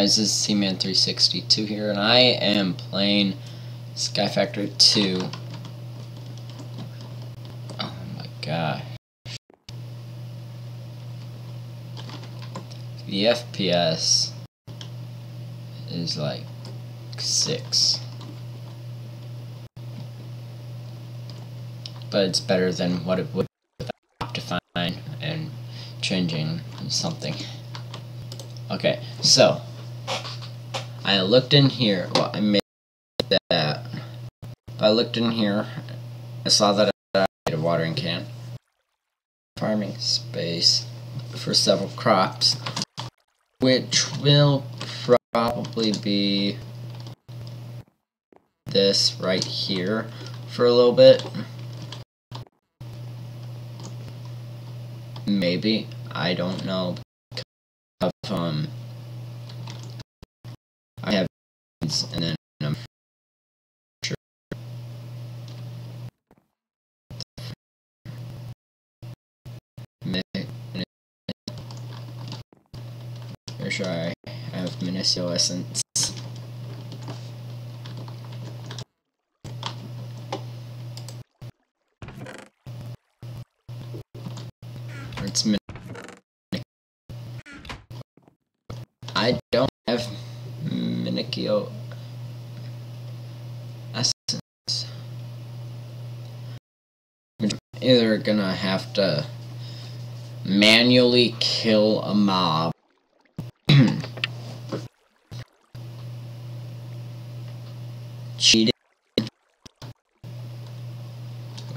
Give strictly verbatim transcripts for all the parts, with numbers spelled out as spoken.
guys, this is C-Man three sixty-two here, and I am playing Sky Factory two. Oh my gosh. The F P S is like six. But it's better than what it would be without Optifine and changing something. Okay, so I looked in here. Well, I made that. I looked in here. I saw that I made a watering can. Farming space for several crops, which will probably be this right here for a little bit. Maybe, I don't know. Of, um, I have beans, and then I'm sure. Make sure I have Minicio Essence. It's min I don't have Minicio Essence. I'm either gonna have to manually kill a mob. Cheating.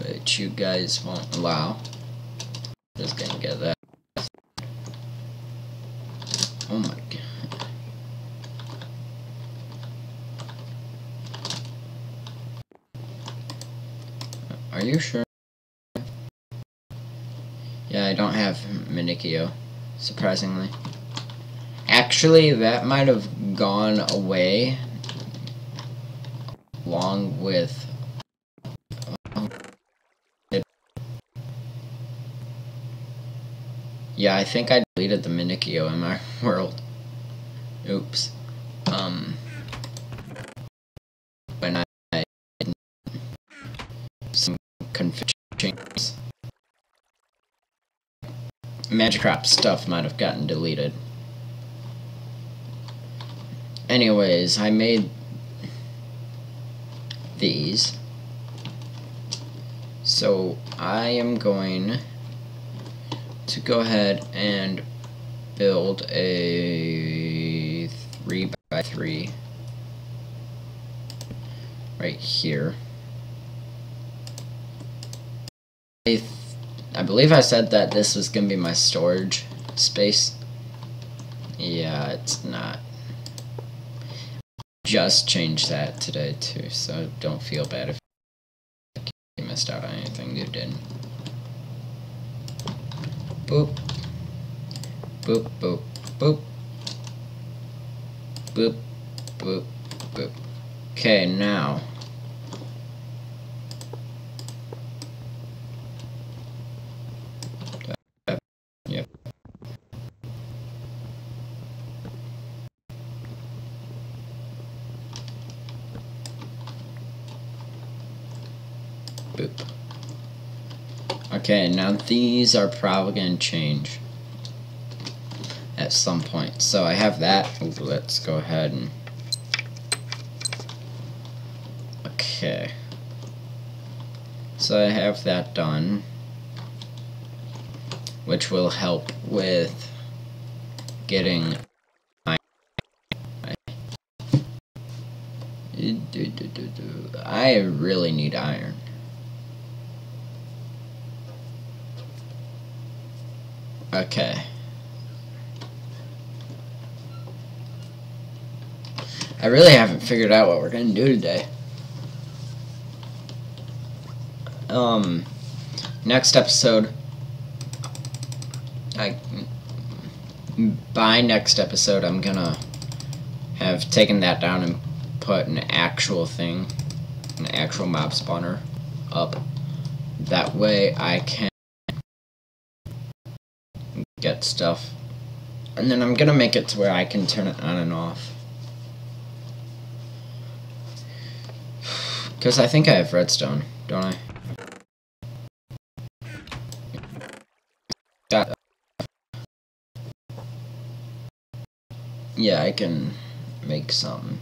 Which you guys won't allow. Just gonna get that. Oh my god. Are you sure? Yeah, I don't have Minicio, surprisingly. Actually, that might have gone away along with. Um, it. Yeah, I think I deleted the Minicio in my world. Oops. Um. When I. Configurations. Magikarp stuff might have gotten deleted. Anyways, I made these. So I am going to go ahead and build a three by three right here. I, th I believe I said that this was going to be my storage space. Yeah, it's not. Just changed that today, too, so don't feel bad if you missed out on anything you did. Boop. Boop, boop, boop. Boop, boop, boop. Okay, now. Boop. Okay, now these are probably going to change at some point. So I have that. Let's go ahead and... Okay. So I have that done, which will help with getting my... I really need iron. Okay. I really haven't figured out what we're gonna do today. Um, next episode, I, by next episode, I'm gonna have taken that down and put an actual thing, an actual mob spawner up. That way I can get stuff And then I'm gonna make it to where I can turn it on and off. Because I think I have redstone, don't I? Got yeah, I can make some.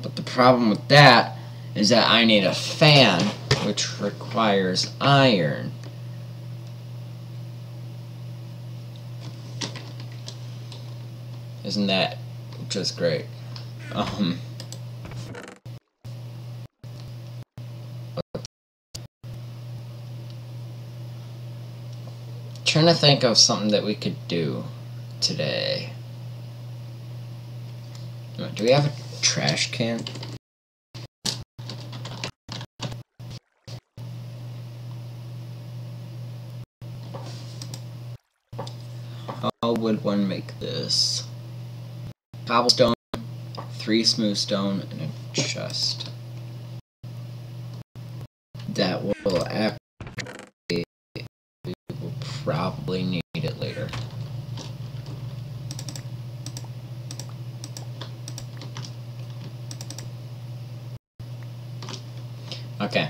But the problem with that is that I need a fan, which requires iron. Isn't that just great? Um... Trying to think of something that we could do today. Do we have a trash can? How would one make this? Cobblestone, three smooth stone, and a chest. That will actually, we will probably need it later. Okay.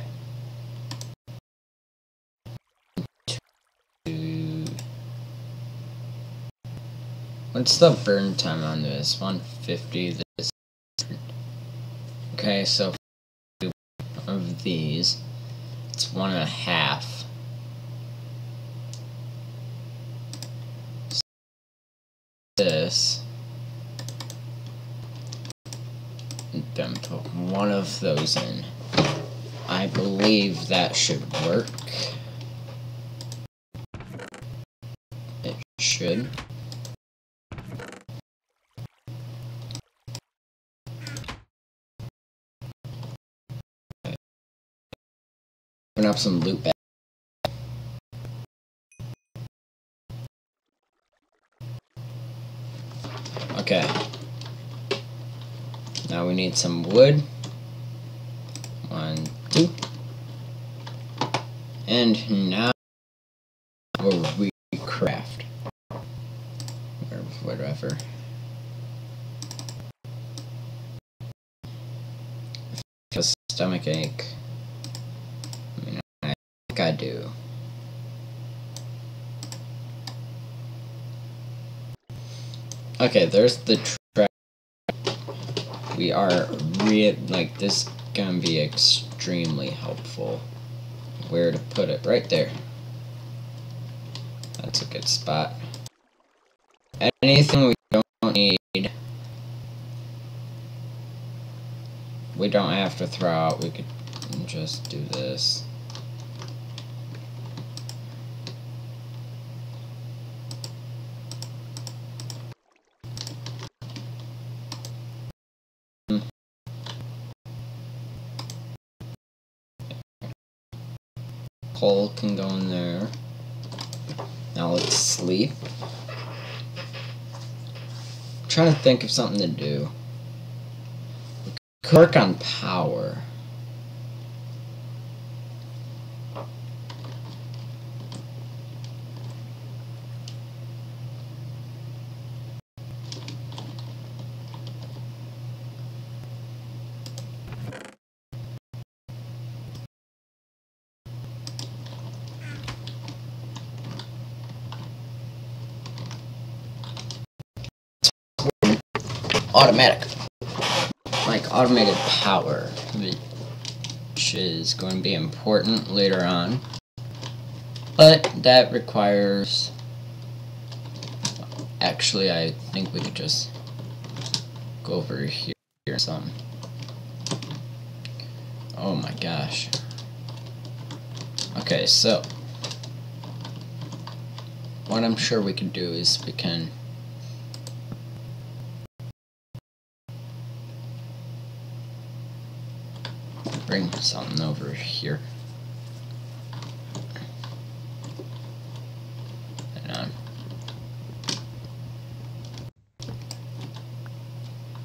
What's the burn time on this? one fifty, this one hundred. Okay, so of these, it's one and a half. So this, and then put one of those in. I believe that should work. It should. Up some loot back. Okay. Now we need some wood. One, two. And now we'll recraft. Or whatever. A stomach ache. I do. Okay, there's the track. We are re- like this gonna be extremely helpful. Where to put it? Right there. That's a good spot. Anything we don't need, we don't have to throw out. We could just do this. Coal can go in there. Now let's sleep. I'm trying to think of something to do. We could work on power. Automatic, like automated power, which is going to be important later on, but that requires, actually I think we could just go over here some. Oh my gosh. Okay, so what I'm sure we can do is we can bring something over here. Hang on.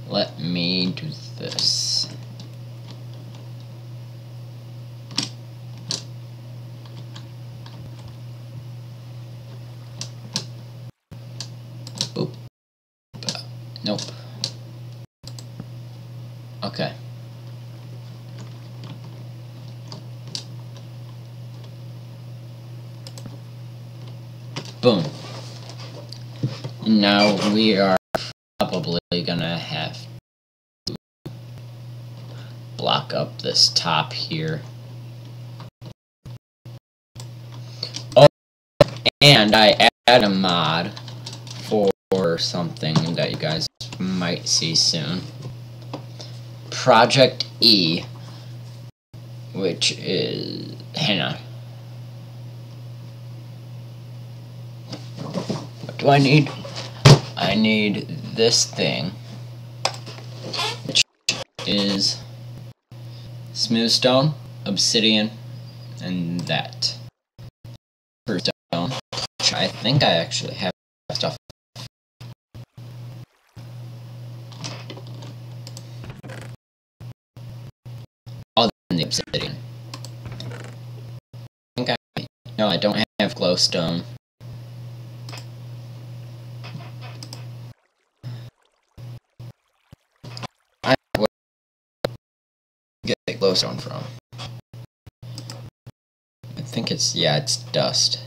Let me do this. Nope. Okay. Boom. Now we are probably gonna have to block up this top here. Oh, and I add a mod for something that you guys might see soon. Project E, which is... hang on. What do I need? I need this thing, which is smooth stone, obsidian, and that. For stone, which I think I actually have stuff. Other than the obsidian. I think I, no, I don't have glowstone. Glowstone from. I think it's, yeah, it's dust,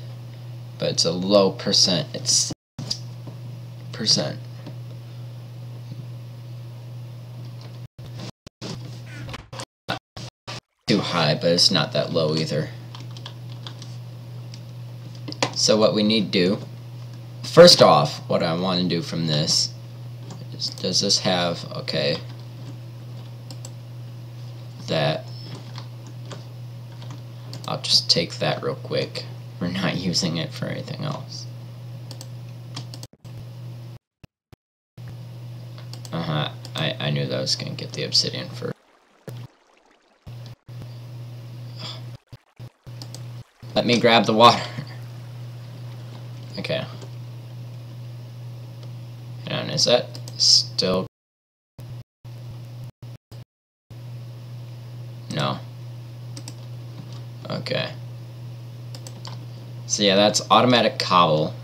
but it's a low percent. It's percent. Not too high, but it's not that low either. So what we need to do, first off, what I want to do from this is, does this have, okay, that. I'll just take that real quick. We're not using it for anything else. Uh-huh. I, I knew that I was going to get the obsidian first. Let me grab the water. Okay. And is that still... no. Okay. So yeah, that's automatic cobble.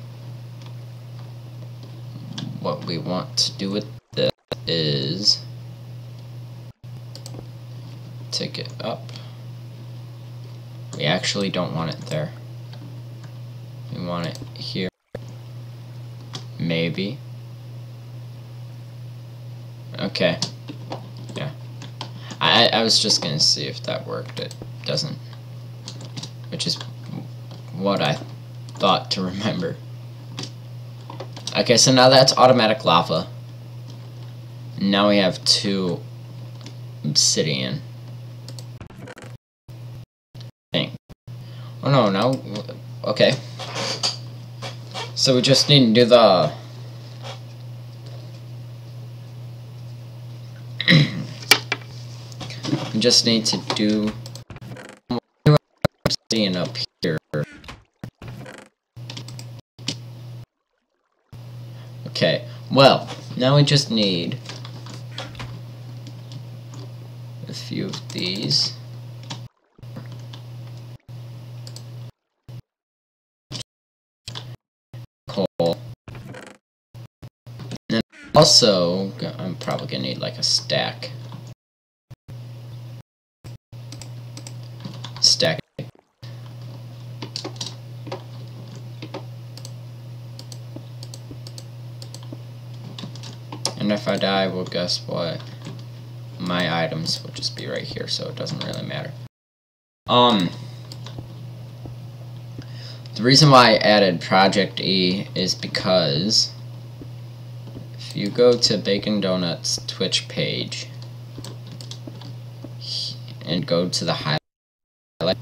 What we want to do with this is take it up. We actually don't want it there. We want it here. Maybe. Okay. I, I was just gonna see if that worked. It doesn't, which is what I thought to remember. Okay, so now that's automatic lava. Now we have two obsidian. Dang. Oh no, no. Okay. So we just need to do the... we just need to do obsidian up here. Okay, well, now we just need a few of these. Coal. And also, I'm probably gonna need like a stack. Stack. And if I die, well, guess what? My items will just be right here, so it doesn't really matter. Um, the reason why I added Project E is because if you go to Bacon Donuts' Twitch page and go to the highlights,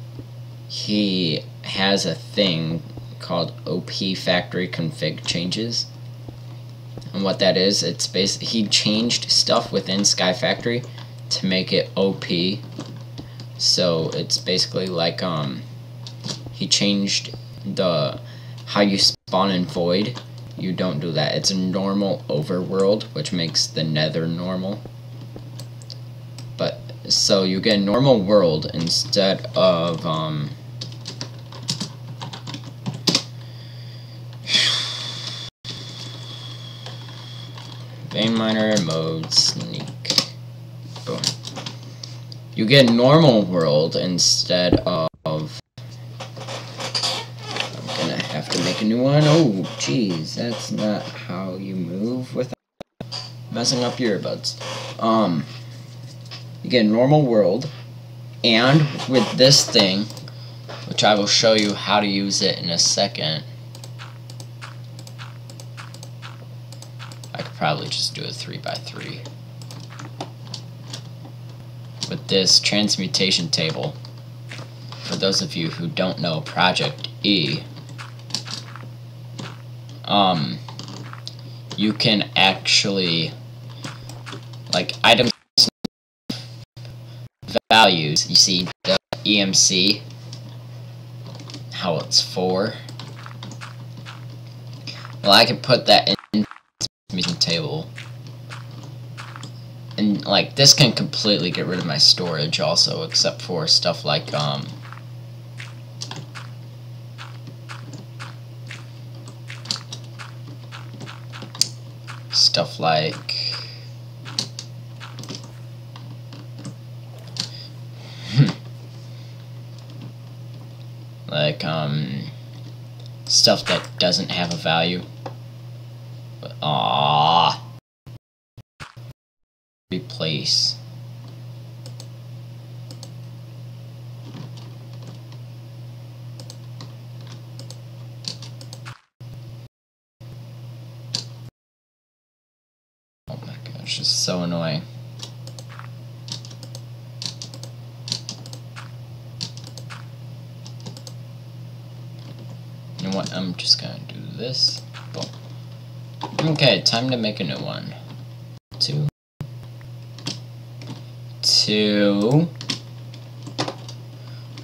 he has a thing called O P Factory Config Changes, and what that is, it's basically he changed stuff within Sky Factory to make it O P. So it's basically like um, he changed the how you spawn in Void. You don't do that. It's a normal overworld, which makes the Nether normal. But so you get a normal world instead of um. Vein Miner mode sneak. Boom. You get normal world instead of. I'm gonna have to make a new one. Oh, jeez, that's not how you move without messing up your earbuds. Um, you get normal world, and with this thing, which I will show you how to use it in a second. I could probably just do a three by three. With this transmutation table, for those of you who don't know Project E, um, you can actually, like, items values, you see the E M C, how it's for. Well, I can put that in transmutation table. And, like, this can completely get rid of my storage also, except for stuff like, um... stuff like... like, um... stuff that doesn't have a value. But, aww... replace. Oh my gosh, it's so annoying. You know what? I'm just gonna do this. Boom. Okay, time to make a new one. Two. Two.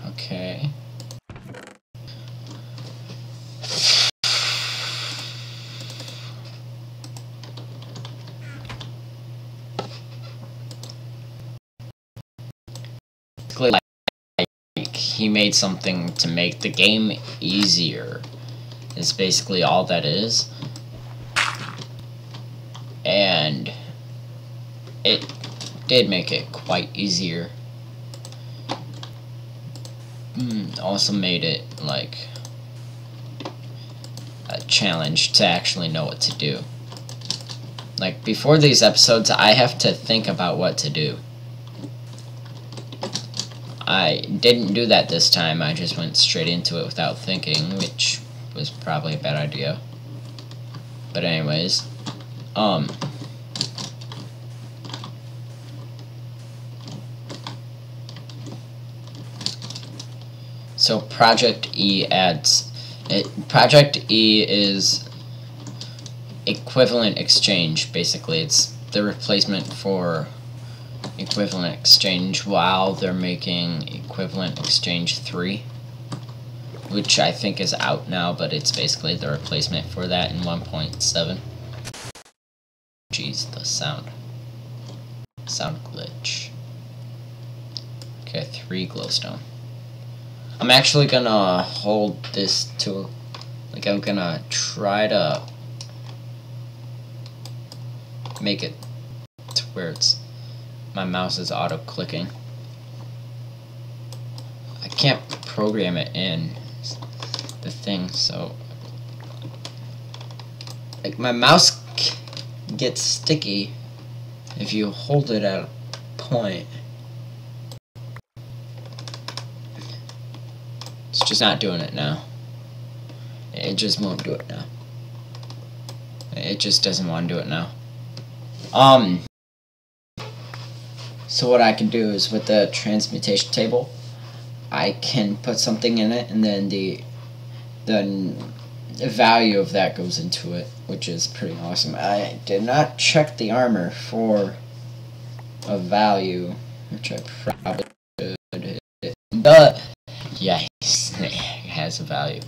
Okay. Basically, like, he made something to make the game easier. It's basically all that is. And it did make it quite easier. Mm, also made it like a challenge to actually know what to do. Like before these episodes, I have to think about what to do. I didn't do that this time. I just went straight into it without thinking, which was probably a bad idea. But anyways, um so Project E adds, it, Project E is Equivalent Exchange, basically. It's the replacement for Equivalent Exchange while they're making Equivalent Exchange three, which I think is out now, but it's basically the replacement for that in one point seven. Jeez, the sound. Sound glitch. Okay, three glowstone. I'm actually gonna hold this to, like, I'm gonna try to make it to where it's, my mouse is auto-clicking. I can't program it in the thing, so, like, my mouse gets sticky if you hold it at a point. Just not doing it now. It just won't do it now. It just doesn't want to do it now. Um. So what I can do is with the transmutation table, I can put something in it, and then the the value of that goes into it, which is pretty awesome. I did not check the armor for a value, which I probably should. But yeah. A value,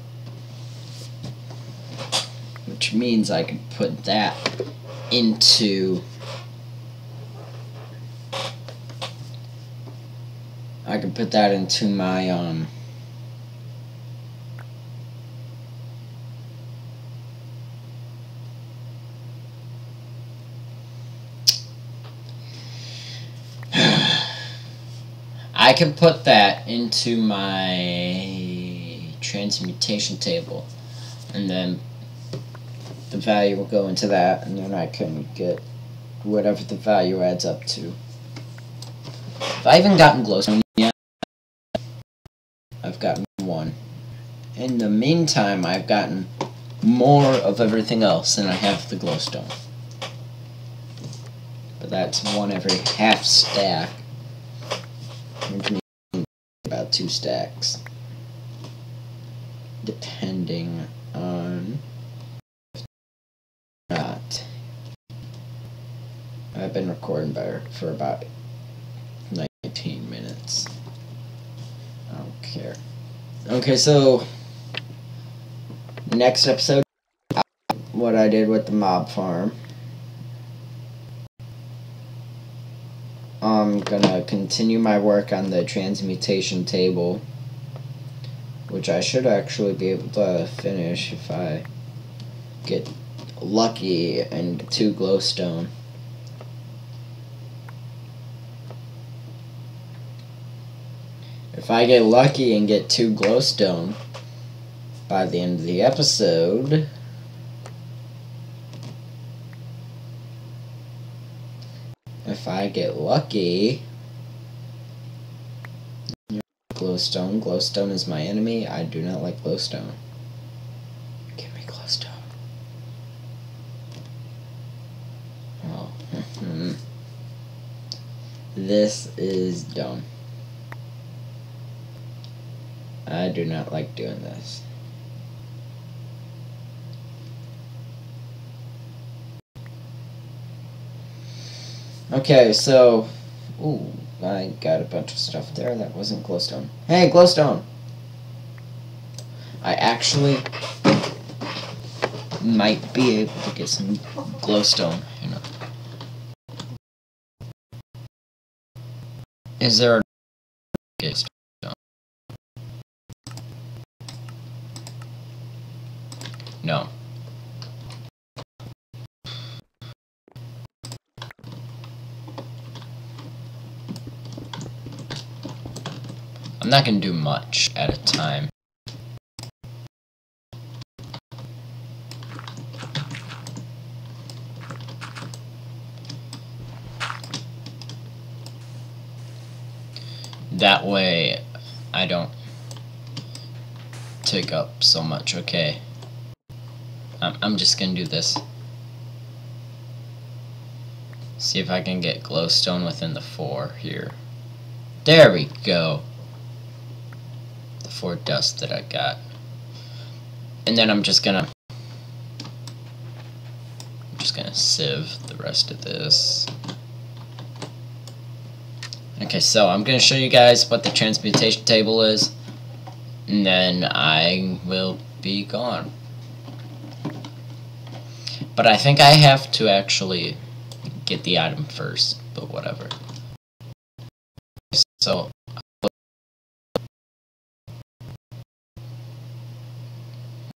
which means I can put that into, I can put that into my um I can put that into my transmutation table, and then the value will go into that, and then I can get whatever the value adds up to. If I haven't gotten glowstone yet, I've gotten one. In the meantime, I've gotten more of everything else than I have the glowstone. But that's one every half stack, which means about two stacks, depending on if not. I've been recording better for about nineteen minutes. I don't care. Okay, so next episode, what I did with the mob farm. I'm gonna continue my work on the transmutation table, which I should actually be able to finish if I get lucky and two glowstone. If I get lucky and get two glowstone by the end of the episode, if I get lucky, glowstone, glowstone is my enemy, I do not like glowstone. Give me glowstone. Oh, this is dumb. I do not like doing this. Okay, so, ooh, I got a bunch of stuff there that wasn't glowstone. Hey, glowstone! I actually might be able to get some glowstone. Hang on. Is there a glowstone? No. I'm not gonna do much at a time. That way I don't take up so much, okay? I'm just gonna do this. See if I can get glowstone within the four here. There we go. The four dust that I got. And then I'm just gonna... I'm just gonna sieve the rest of this. Okay, so I'm gonna show you guys what the transmutation table is. And then I will be gone. But I think I have to actually get the item first, but whatever. So,